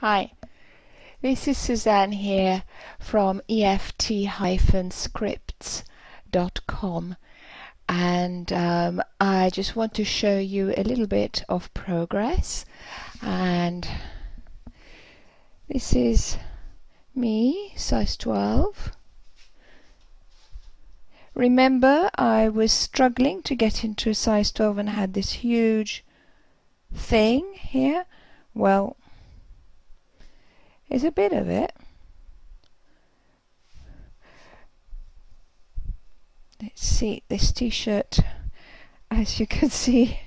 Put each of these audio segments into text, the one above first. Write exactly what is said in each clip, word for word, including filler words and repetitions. Hi, this is Suzanne here from E F T dash scripts dot com, and um, I just want to show you a little bit of progress. And this is me, size twelve. Remember, I was struggling to get into size twelve and had this huge thing here. Well, is a bit of it. Let's see, this t-shirt, as you can see,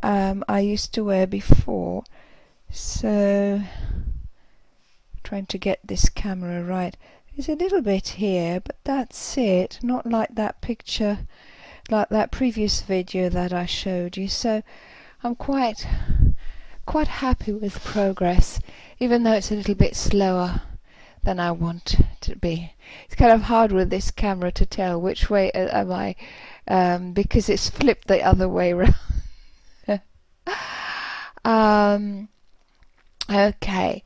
um, I used to wear before, so trying to get this camera right. There's a little bit here, but that's it, not like that picture, like that previous video that I showed you. So I'm quite quite happy with progress, even though it's a little bit slower than I want to be. It's kind of hard with this camera to tell which way am I, um, because it's flipped the other way round. um, okay,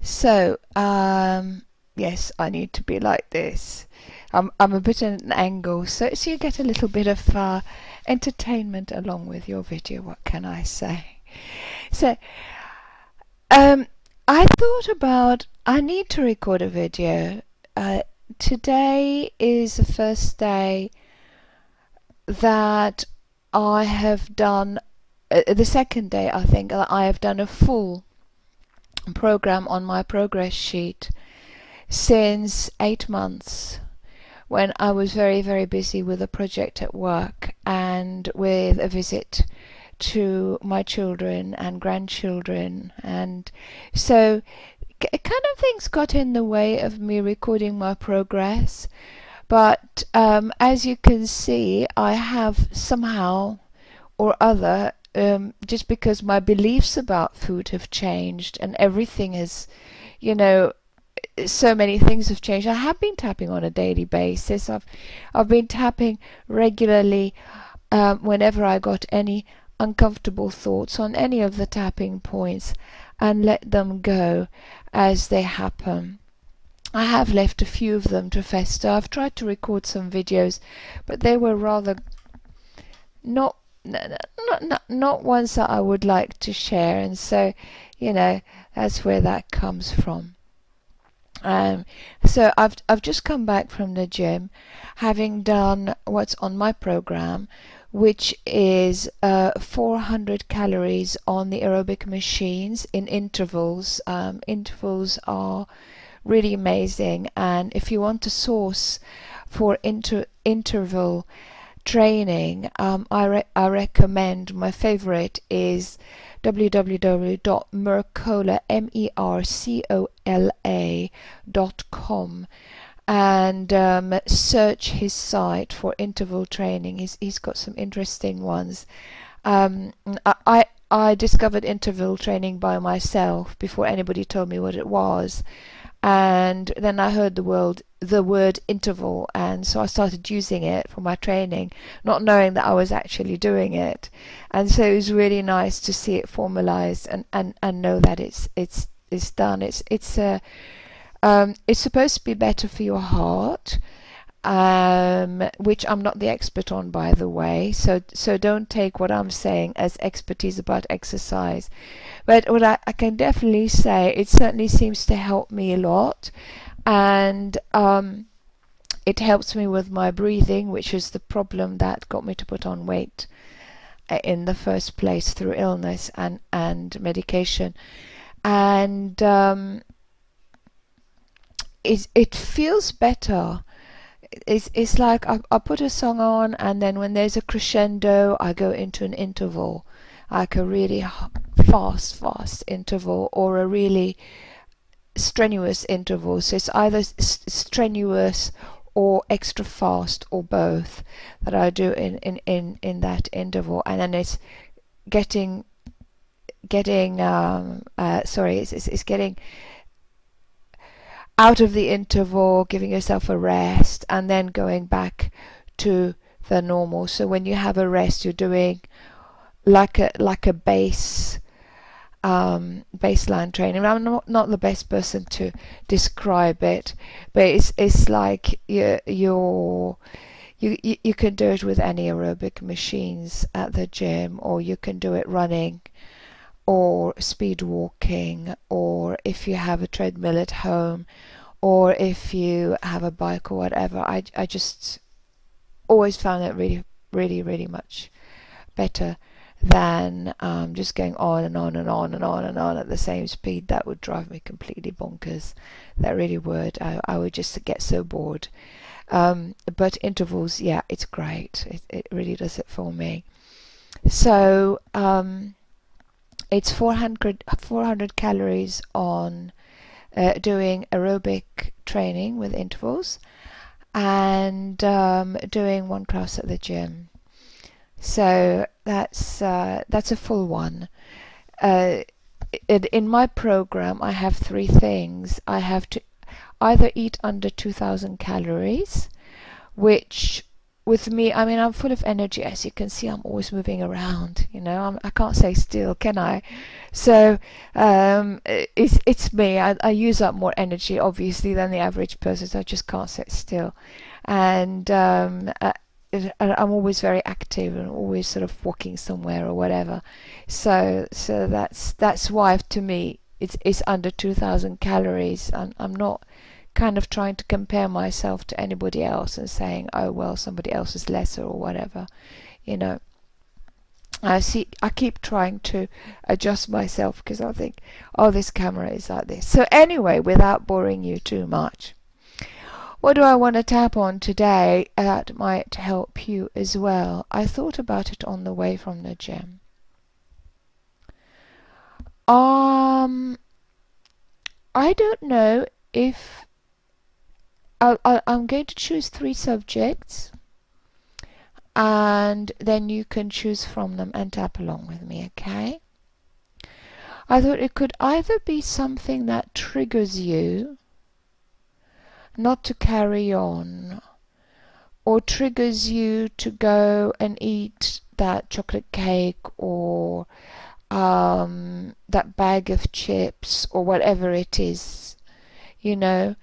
so um, yes, I need to be like this. I'm, I'm a bit at an angle, so, so you get a little bit of uh, entertainment along with your video, what can I say? So, um, I thought about, I need to record a video. Uh, today is the first day that I have done, uh, the second day I think, that I have done a full program on my progress sheet since eight months when I was very, very busy with a project at work and with a visit to my children and grandchildren, and so kind of things got in the way of me recording my progress. But um, as you can see, I have somehow or other, um, just because my beliefs about food have changed and everything is, you know, so many things have changed. I have been tapping on a daily basis. I've I've been tapping regularly um, whenever I got any uncomfortable thoughts on any of the tapping points, and let them go as they happen. I have left a few of them to fester. I've tried to record some videos, but they were rather not not not, not ones that I would like to share, and so, you know, that's where that comes from. Um, so I've I've just come back from the gym, having done what's on my program, which is uh, four hundred calories on the aerobic machines in intervals. Um, intervals are really amazing, and if you want a source for inter interval training, um, I, re I recommend, my favorite is w w w dot mercola dot com, and um, search his site for interval training. He's, he's got some interesting ones. Um, I, I discovered interval training by myself before anybody told me what it was, and then I heard the word, the word interval, and so I started using it for my training, not knowing that I was actually doing it. And so it was really nice to see it formalized and, and, and know that it's it's it's done. It's it's a Um, it's supposed to be better for your heart, um, which I'm not the expert on, by the way, so so don't take what I'm saying as expertise about exercise. But what I, I can definitely say, it certainly seems to help me a lot, and um, it helps me with my breathing, which is the problem that got me to put on weight in the first place through illness and, and medication. And um, It, it feels better. It's, it's like I, I put a song on, and then when there's a crescendo, I go into an interval, like a really fast, fast interval or a really strenuous interval. So it's either strenuous or extra fast or both that I do in, in, in, in that interval. And then it's getting, getting um, uh, sorry, it's, it's, it's getting out of the interval, giving yourself a rest, and then going back to the normal. So when you have a rest, you're doing like a like a base um, baseline training. I'm not, not the best person to describe it, but it's it's like you you're, you you can do it with any aerobic machines at the gym, or you can do it running, or speed walking, or if you have a treadmill at home, or if you have a bike or whatever. I, I just always found it really, really, really much better than um, just going on and on and on and on and on at the same speed. That would drive me completely bonkers. That really would. I, I would just get so bored. Um, but intervals, yeah, it's great. It, it really does it for me. So um, it's four hundred, four hundred calories on Uh, doing aerobic training with intervals, and um, doing one class at the gym. So that's uh, that's a full one. Uh, in, in my program, I have three things. I have to either eat under two thousand calories, which with me, I mean, I'm full of energy. As you can see, I'm always moving around. You know, I'm, I can't stay still, can I? So um, it's it's me. I, I use up more energy, obviously, than the average person. So I just can't sit still, and um, I, I'm always very active and always sort of walking somewhere or whatever. So so that's that's why to me it's it's under two thousand calories. I'm I'm not kind of trying to compare myself to anybody else and saying, oh well, somebody else is lesser or whatever, you know. I see, I keep trying to adjust myself because I think, oh, this camera is like this. So anyway, without boring you too much, what do I want to tap on today that might help you as well? I thought about it on the way from the gym. Um, I don't know if I'll, I'll, I'm going to choose three subjects, and then you can choose from them and tap along with me, okay? I thought it could either be something that triggers you not to carry on, or triggers you to go and eat that chocolate cake, or um, that bag of chips, or whatever it is, you know,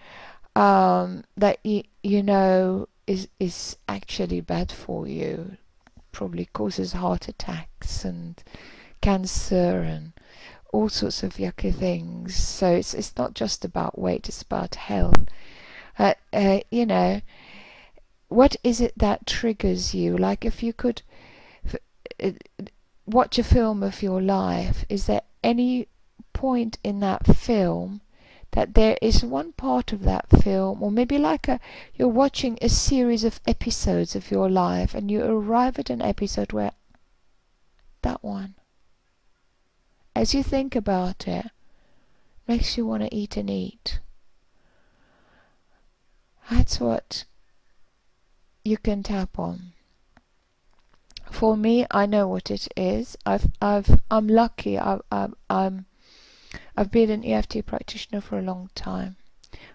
um, that you, you know is is actually bad for you, probably causes heart attacks and cancer and all sorts of yucky things. So it's it's not just about weight, it's about health. Uh, uh, you know, what is it that triggers you? Like if you could f watch a film of your life, is there any point in that film that there is one part of that film, or maybe like a, you're watching a series of episodes of your life and you arrive at an episode where that one, as you think about it, makes you want to eat and eat. That's what you can tap on. For me, I know what it is. I've, I've, I'm lucky. I, I, I'm. I've been an E F T practitioner for a long time,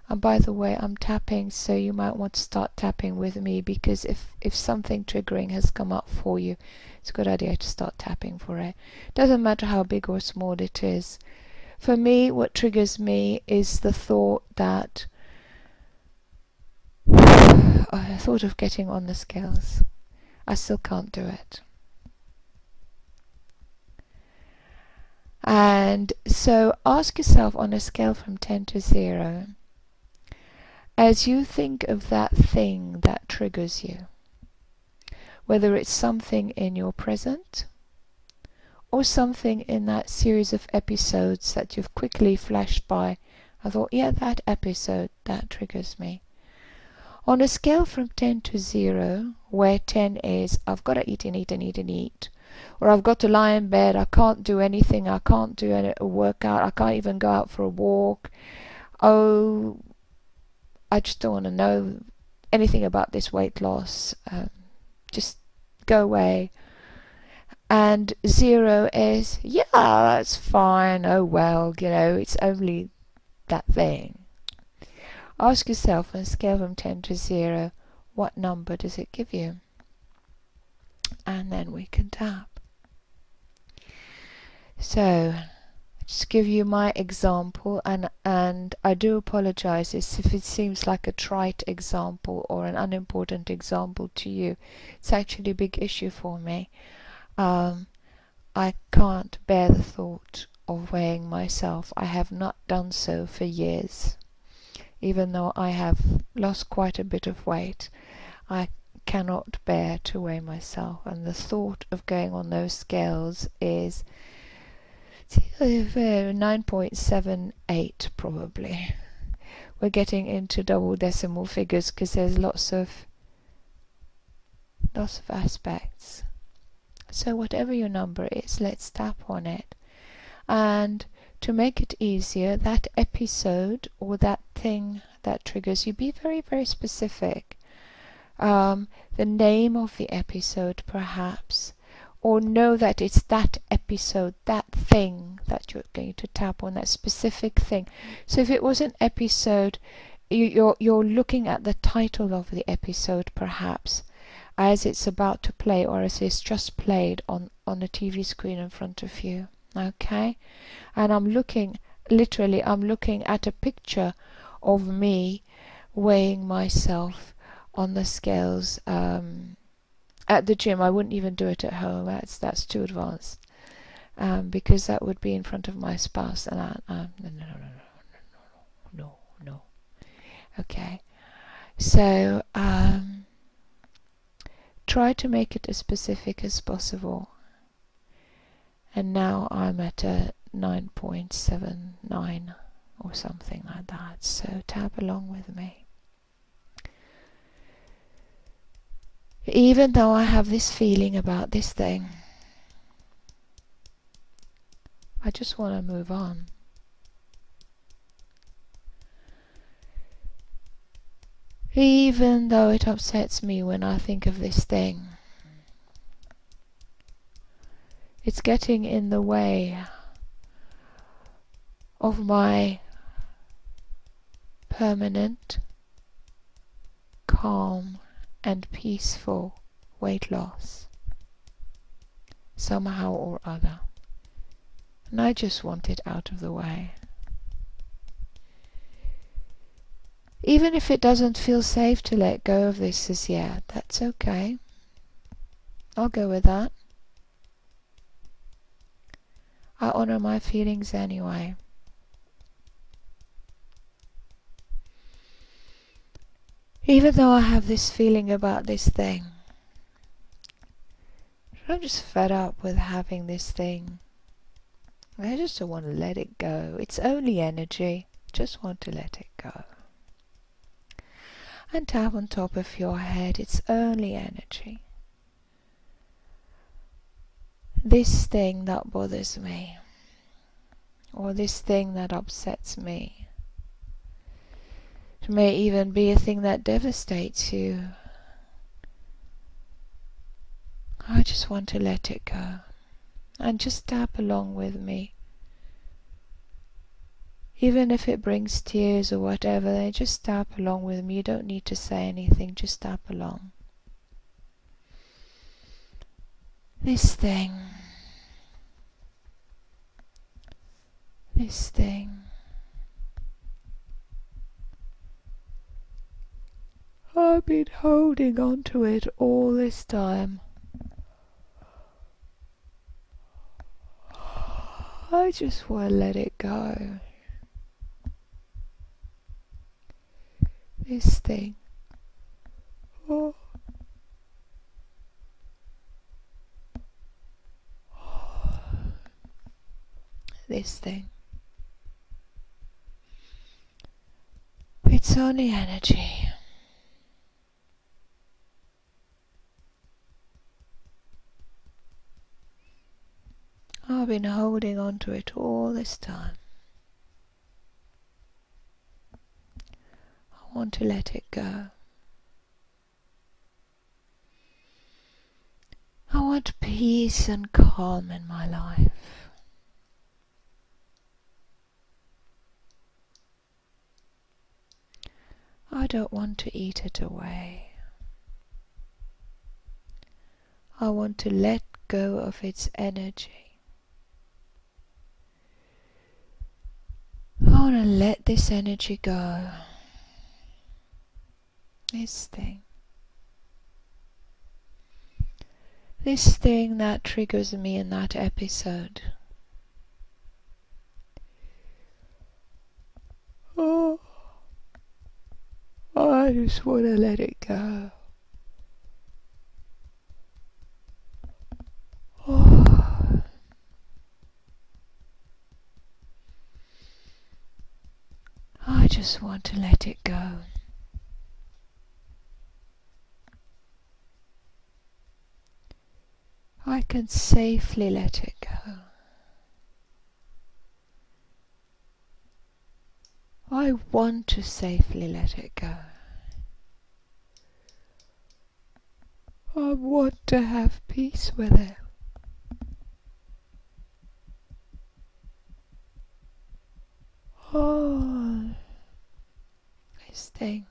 and by the way, I'm tapping, so you might want to start tapping with me, because if, if something triggering has come up for you, it's a good idea to start tapping for it. Doesn't matter how big or small it is. For me, what triggers me is the thought that oh, I thought of getting on the scales. I still can't do it. And so ask yourself on a scale from ten to zero, as you think of that thing that triggers you, whether it's something in your present or something in that series of episodes that you've quickly flashed by. I thought, yeah, that episode, that triggers me. On a scale from ten to zero, where ten is, I've got to eat and eat and eat and eat, or I've got to lie in bed, I can't do anything, I can't do any, a workout, I can't even go out for a walk, oh, I just don't want to know anything about this weight loss, um, just go away. And zero is, yeah, that's fine, oh well, you know, it's only that thing. Ask yourself on a scale from ten to zero, what number does it give you? And then we can tap. So just give you my example, and and I do apologize if it seems like a trite example or an unimportant example to you. It's actually a big issue for me. um, I can't bear the thought of weighing myself. I have not done so for years, even though I have lost quite a bit of weight. I cannot bear to weigh myself, and the thought of going on those scales is nine point seven eight probably. We're getting into double decimal figures because there's lots of lots of aspects. So whatever your number is, let's tap on it. And to make it easier, that episode or that thing that triggers you, be very, very specific. Um, the name of the episode perhaps, or know that it's that episode, that thing that you're going to tap on, that specific thing. So if it was an episode, you, you're, you're looking at the title of the episode perhaps, as it's about to play or as it's just played on, on a T V screen in front of you. Okay? And I'm looking, literally, I'm looking at a picture of me weighing myself on the scales um, at the gym. I wouldn't even do it at home. That's, that's too advanced. Um, because that would be in front of my spouse. And I, I, no, no, no, no, no, no, no. Okay. So, um, try to make it as specific as possible. And now I'm at a nine point seven nine or something like that, so tap along with me. Even though I have this feeling about this thing, I just want to move on. Even though it upsets me when I think of this thing, it's getting in the way of my permanent, calm and peaceful weight loss somehow or other, and I just want it out of the way. Even if it doesn't feel safe to let go of this as yet, that's okay. I'll go with that. I honor my feelings anyway. Even though I have this feeling about this thing, I'm just fed up with having this thing. I just don't want to let it go. It's only energy. Just want to let it go. And tap on top of your head, it's only energy. This thing that bothers me, or this thing that upsets me, it may even be a thing that devastates you. I just want to let it go, and just tap along with me. Even if it brings tears or whatever, they just tap along with me. You don't need to say anything, just tap along. This thing. This thing. I've been holding on to it all this time. I just want to let it go. This thing. Oh. Oh. This thing. It's only energy. I've been holding on to it all this time. Want to let it go. I want peace and calm in my life. I don't want to eat it away. I want to let go of its energy. want to let this energy go. This thing. This thing that triggers me in that episode. Oh, I just want to let it go. Oh. I just want to let it go. I can safely let it go. I want to safely let it go. I want to have peace with it. Oh, this thing.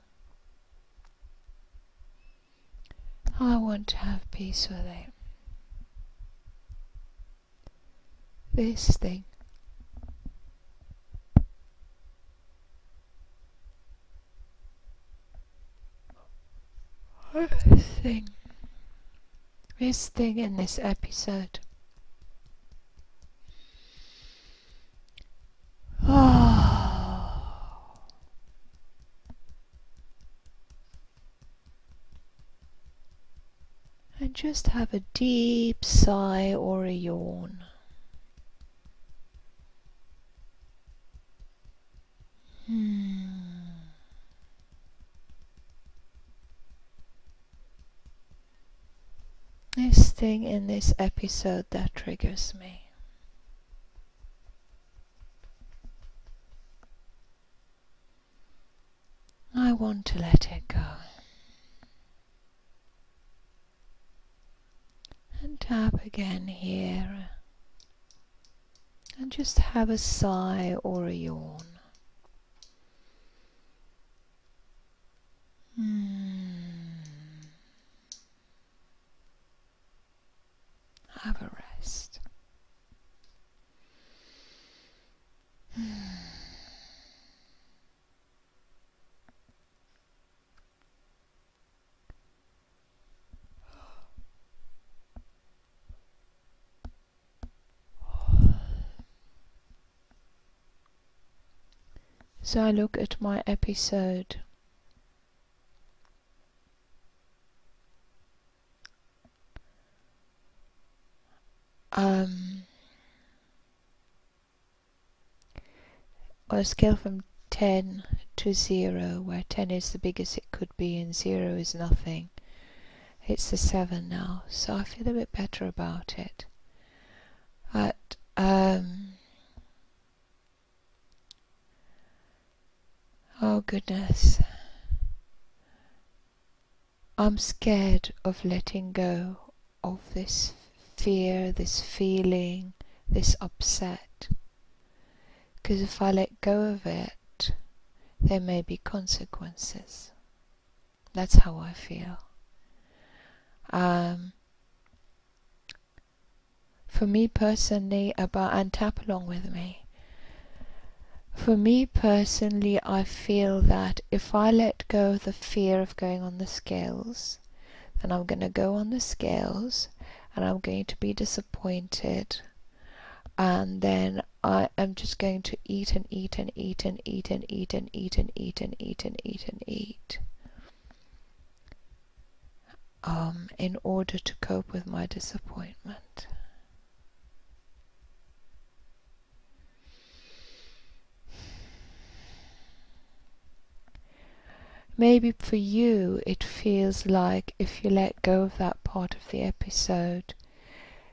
I want to have peace with it. This thing. This thing. This thing in this episode. Oh. And just have a deep sigh or a yawn. Hmm. This thing in this episode that triggers me. I want to let it go. And tap again here. And just have a sigh or a yawn. Hmm. Have a rest. Hmm. So I look at my episode. Um, on a scale from ten to zero, where ten is the biggest it could be and zero is nothing, it's a seven now, so I feel a bit better about it. But, um, oh goodness, I'm scared of letting go of this fear, this feeling, this upset, because if I let go of it, there may be consequences. That's how I feel. Um, for me personally, about and tap along with me. For me personally, I feel that if I let go of the fear of going on the scales, then I'm going to go on the scales. And I'm going to be disappointed, and then I am just going to eat and eat and eat and eat and eat and eat and eat and eat and eat and eat um, in order to cope with my disappointment. Maybe for you it feels like if you let go of that part of the episode,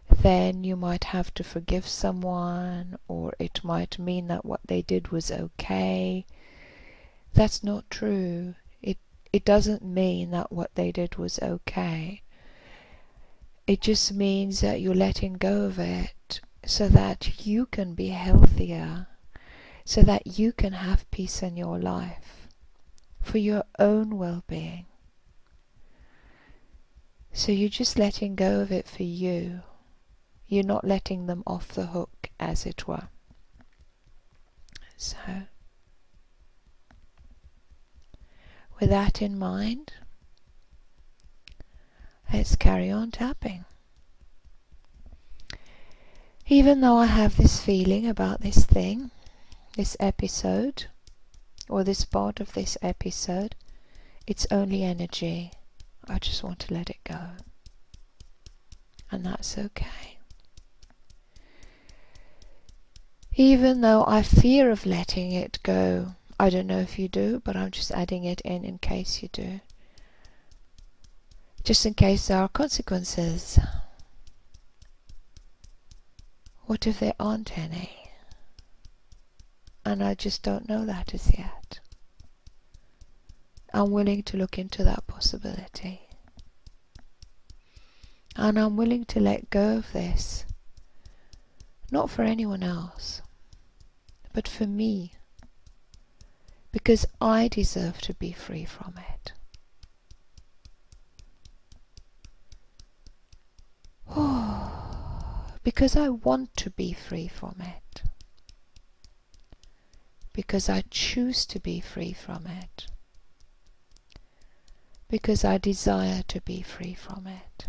then you might have to forgive someone, or it might mean that what they did was okay. That's not true. It, it doesn't mean that what they did was okay. It just means that you're letting go of it so that you can be healthier, so that you can have peace in your life. For your own well-being. So you're just letting go of it for you. You're not letting them off the hook, as it were. So with that in mind, let's carry on tapping. Even though I have this feeling about this thing, this episode, or this part of this episode, it's only energy. I just want to let it go. And that's okay. Even though I fear of letting it go, I don't know if you do, but I'm just adding it in in case you do. Just in case there are consequences. What if there aren't any? And I just don't know that as yet. I'm willing to look into that possibility. And I'm willing to let go of this. Not for anyone else, but for me. Because I deserve to be free from it. Oh, because I want to be free from it. Because I choose to be free from it. Because I desire to be free from it.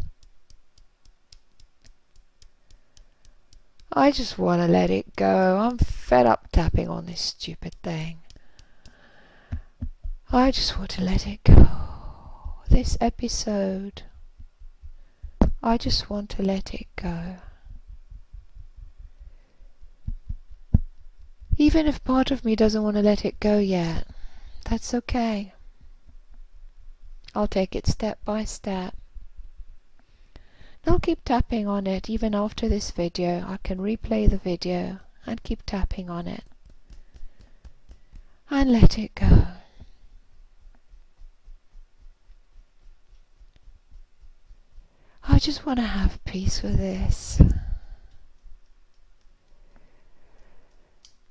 I just want to let it go. I'm fed up tapping on this stupid thing. I just want to let it go. This episode, I just want to let it go. Even if part of me doesn't want to let it go yet, that's okay. I'll take it step by step. I'll keep tapping on it even after this video. I can replay the video and keep tapping on it. And let it go. I just want to have peace with this.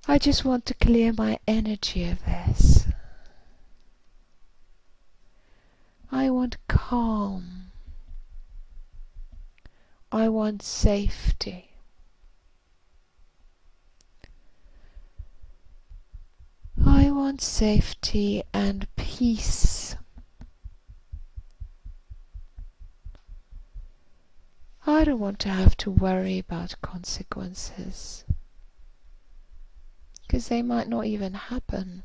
I just want to clear my energy of this. I want calm. I want safety. I want safety and peace. I don't want to have to worry about consequences, because they might not even happen.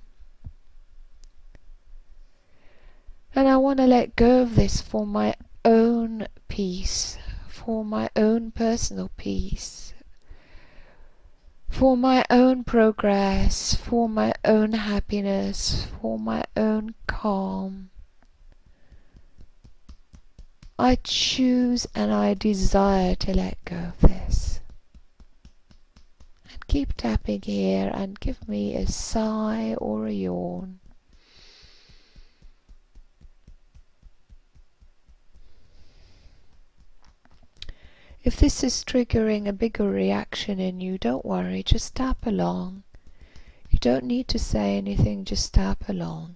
And I want to let go of this for my own peace. For my own personal peace, for my own progress, for my own happiness, for my own calm. I choose and I desire to let go of this. And keep tapping here and give me a sigh or a yawn. If this is triggering a bigger reaction in you, don't worry, just tap along. You don't need to say anything, just tap along.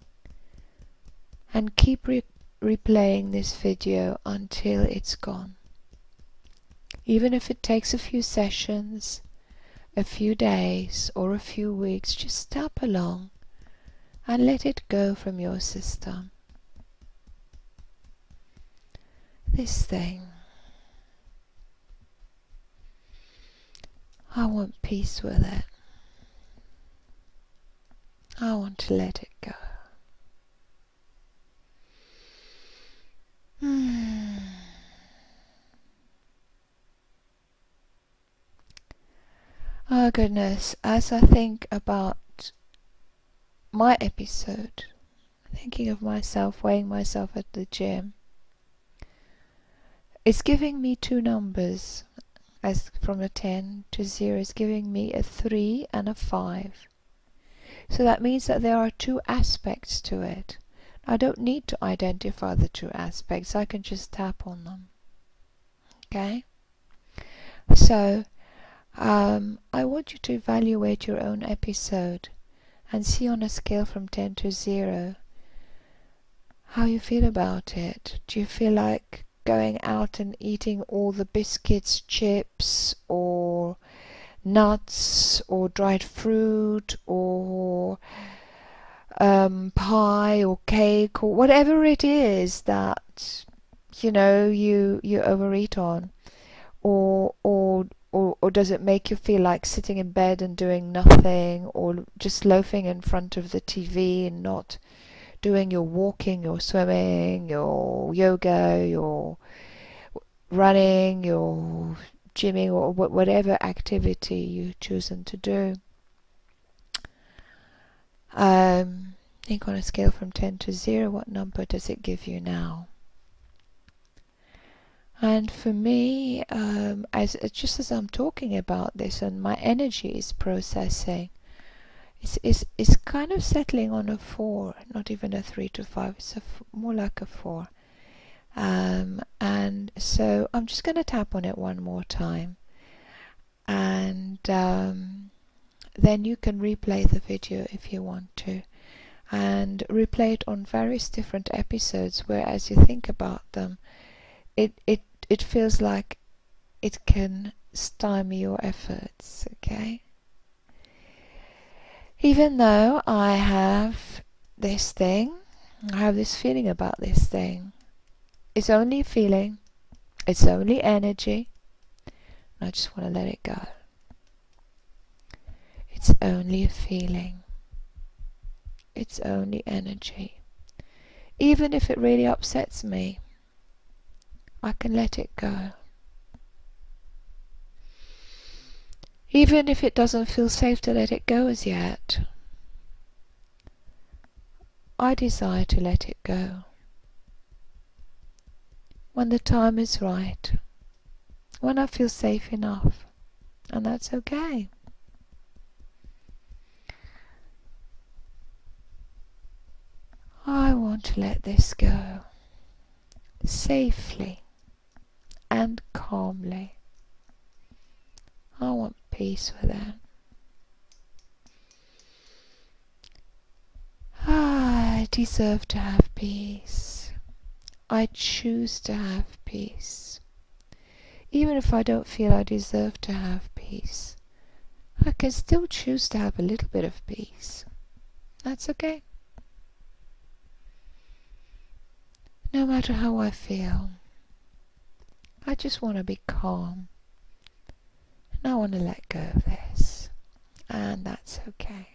And keep re replaying this video until it's gone. Even if it takes a few sessions, a few days or a few weeks, just tap along and let it go from your system. This thing. I want peace with it. I want to let it go. Mm. Oh goodness, as I think about my episode, thinking of myself, weighing myself at the gym, it's giving me two numbers. As from a ten to zero is giving me a three and a five. So that means that there are two aspects to it. I don't need to identify the two aspects. I can just tap on them. Okay? So, um, I want you to evaluate your own episode and see on a scale from ten to zero how you feel about it. Do you feel like going out and eating all the biscuits, chips, or nuts, or dried fruit, or um, pie or cake or whatever it is that you know you you overeat on, or or or, or does it make you feel like sitting in bed and doing nothing, or just loafing in front of the T V and not doing your walking, your swimming, your yoga, your running, your gymming, or whatever activity you've chosen to do? Um, I think on a scale from ten to zero, what number does it give you now? And for me, um, as just as I'm talking about this and my energy is processing, it's, it's, it's kind of settling on a four, not even a three to five, it's a f more like a four. Um, and so I'm just going to tap on it one more time, and um, then you can replay the video if you want to, and replay it on various different episodes where, as you think about them, it it it feels like it can stymie your efforts. Okay, even though I have this thing, I have this feeling about this thing, it's only feeling, it's only energy, and I just want to let it go. It's only a feeling, it's only energy. Even if it really upsets me, I can let it go. Even if it doesn't feel safe to let it go as yet, I desire to let it go. When the time is right, when I feel safe enough, and that's okay. I want to let this go safely and calmly. I want peace with it. I deserve to have peace. I choose to have peace. Even if I don't feel I deserve to have peace, I can still choose to have a little bit of peace. That's okay. No matter how I feel, I just want to be calm. And I want to let go of this. And that's okay.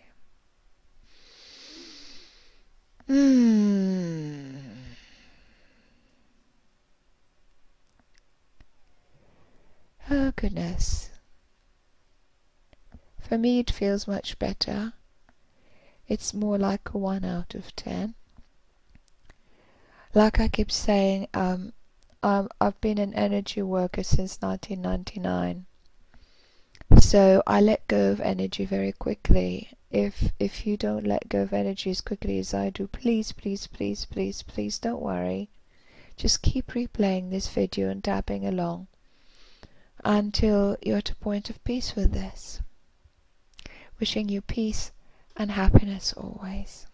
Hmm. Oh goodness, for me it feels much better. It's more like a one out of ten. Like I keep saying, um, um, I've been an energy worker since nineteen ninety-nine, so I let go of energy very quickly. If, if you don't let go of energy as quickly as I do, please, please, please, please, please don't worry. Just keep replaying this video and tapping along until you're at a point of peace with this. Wishing you peace and happiness always.